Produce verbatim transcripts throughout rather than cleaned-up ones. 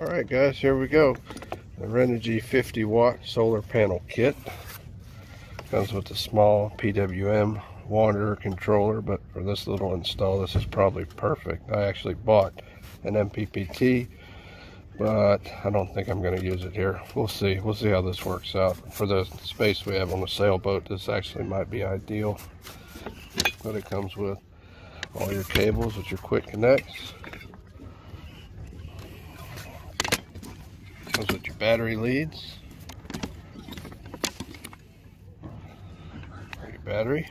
All right guys, here we go. The Renogy fifty watt solar panel kit comes with a small P W M wanderer controller, but for this little install this is probably perfect. I actually bought an M P P T, but I don't think I'm going to use it here. We'll see. We'll see how this works out. For the space we have on the sailboat, this actually might be ideal. But it comes with all your cables with your quick connects. Comes with your battery leads. Your battery.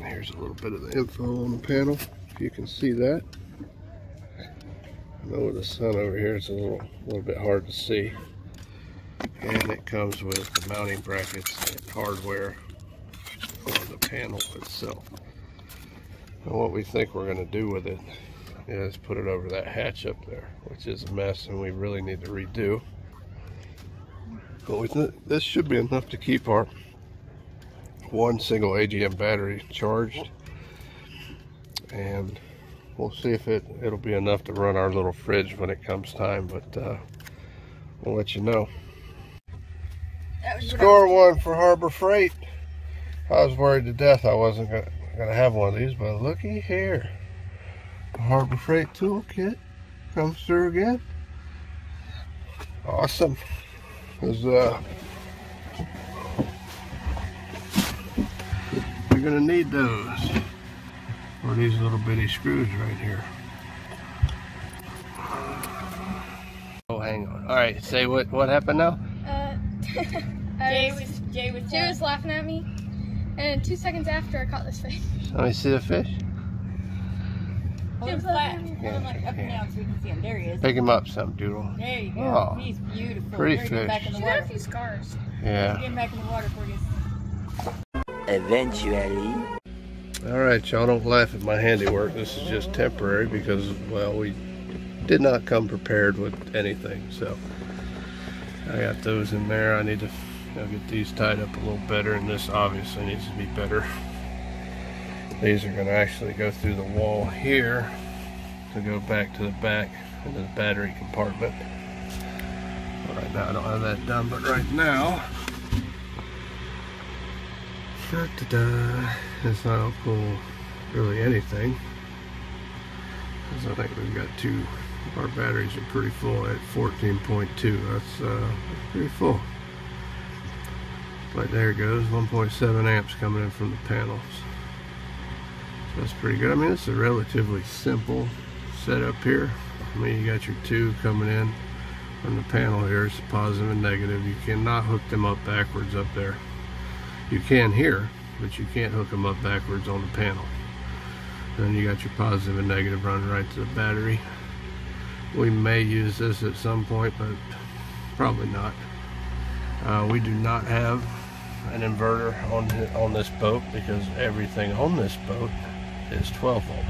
Here's a little bit of the info on the panel, if you can see that. I know with the sun over here it's a little little bit hard to see. And it comes with the mounting brackets and hardware on the panel itself. And what we think we're going to do with it is put it over that hatch up there, which is a mess and we really need to redo. But we th this should be enough to keep our one single A G M battery charged, and we'll see if it it'll be enough to run our little fridge when it comes time, but uh, we'll let you know. Score one for Harbor Freight. I was worried to death I wasn't gonna, gonna have one of these, but looky here, the Harbor Freight toolkit comes through again. Awesome. There's uh you're gonna need those. Or these little bitty screws right here. Oh, hang on. All right, say what what happened now? Uh, Jay was Jay was, Jay was laughing at me, and two seconds after I caught this fish. Let me see the fish. Jim's laughing. Yeah, I'm like up and down so we can see him. There he is. Pick him up, some doodle. There you go. Oh, he's beautiful. Pretty fish. Get back in the water. He's got a few scars. Yeah. Get him back in the water for you. Eventually. Alright y'all, don't laugh at my handiwork. This is just temporary because, well, we did not come prepared with anything. So I got those in there. I need to you know, get these tied up a little better, and this obviously needs to be better. These are going to actually go through the wall here to go back to the back into the battery compartment. Alright, now I don't have that done, but right now Da, da, da. It's not helpful really anything, because I think we've got two, our batteries are pretty full at fourteen point two. That's uh, pretty full, but there it goes, one point seven amps coming in from the panels, so that's pretty good. I mean, it's a relatively simple setup here. I mean, you got your two coming in from the panel here. It's positive and negative. You cannot hook them up backwards up there. You can here, but you can't hook them up backwards on the panel. Then you got your positive and negative running right to the battery. We may use this at some point, but probably not. Uh, we do not have an inverter on, on this boat because everything on this boat is twelve volt.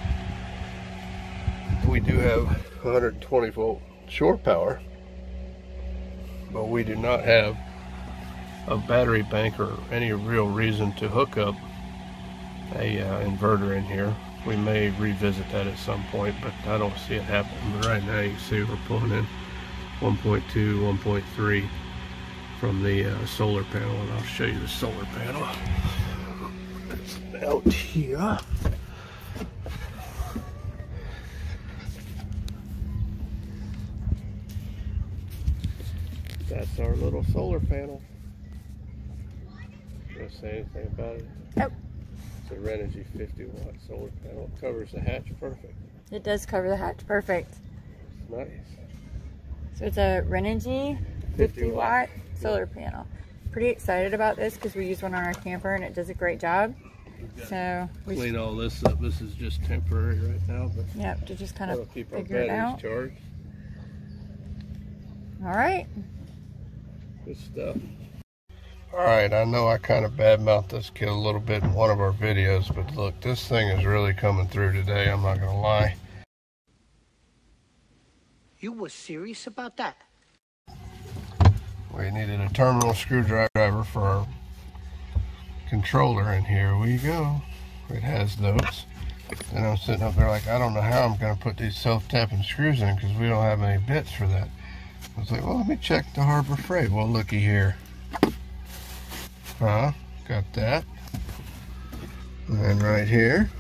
We do have one hundred twenty volt shore power, but we do not have a battery bank or any real reason to hook up a uh, inverter in here. We may revisit that at some point, but I don't see it happening. But right now you can see we're pulling in one point two, one point three from the uh, solar panel, and I'll show you the solar panel. It's out here. That's our little solar panel. Going to say anything about it? Nope. It's a Renogy fifty watt solar panel. It covers the hatch perfect. It does cover the hatch perfect. It's nice. So it's a Renogy fifty watt solar yeah. panel. Pretty excited about this because we use one on our camper and it does a great job. So we clean all this up. This is just temporary right now, but yep, to just kind of keep figure our batteries it out. Charged. All right. Good stuff. Alright, I know I kind of badmouthed this kit a little bit in one of our videos, but look, this thing is really coming through today, I'm not going to lie. You were serious about that? We needed a terminal screwdriver for our controller in here. We go. It has those. And I'm sitting up there like, I don't know how I'm going to put these self-tapping screws in because we don't have any bits for that. I was like, well, let me check the Harbor Freight. Well, looky here. Huh? Got that. And then right here.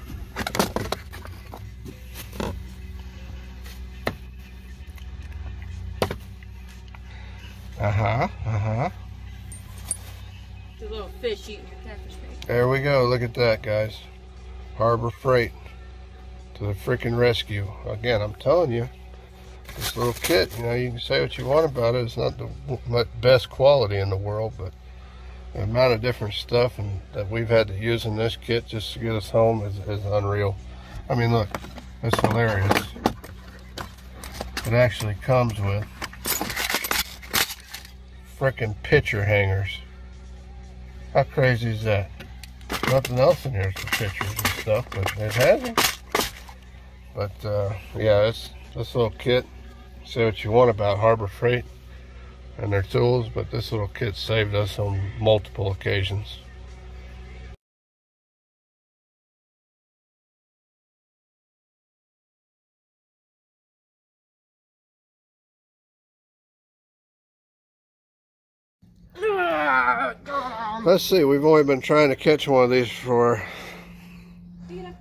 Uh-huh, uh-huh. The little fish eating your catfish bait. There we go. Look at that, guys. Harbor Freight to the freaking rescue. Again, I'm telling you, this little kit, you know, you can say what you want about it. It's not the best quality in the world, but the amount of different stuff and that we've had to use in this kit just to get us home is, is unreal. I mean, look, it's hilarious. It actually comes with freaking picture hangers. How crazy is that? Nothing else in here for pictures and stuff, but it hasn't. But uh, yeah, it's this little kit. Say what you want about Harbor Freight and their tools, but this little kit saved us on multiple occasions. Let's see, we've only been trying to catch one of these for,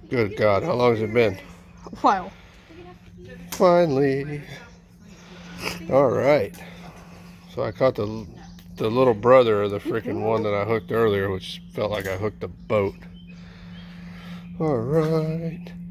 good God, how long has it been? A while. Finally. All right. So I caught the, the little brother of the freaking one that I hooked earlier, which felt like I hooked a boat. All right.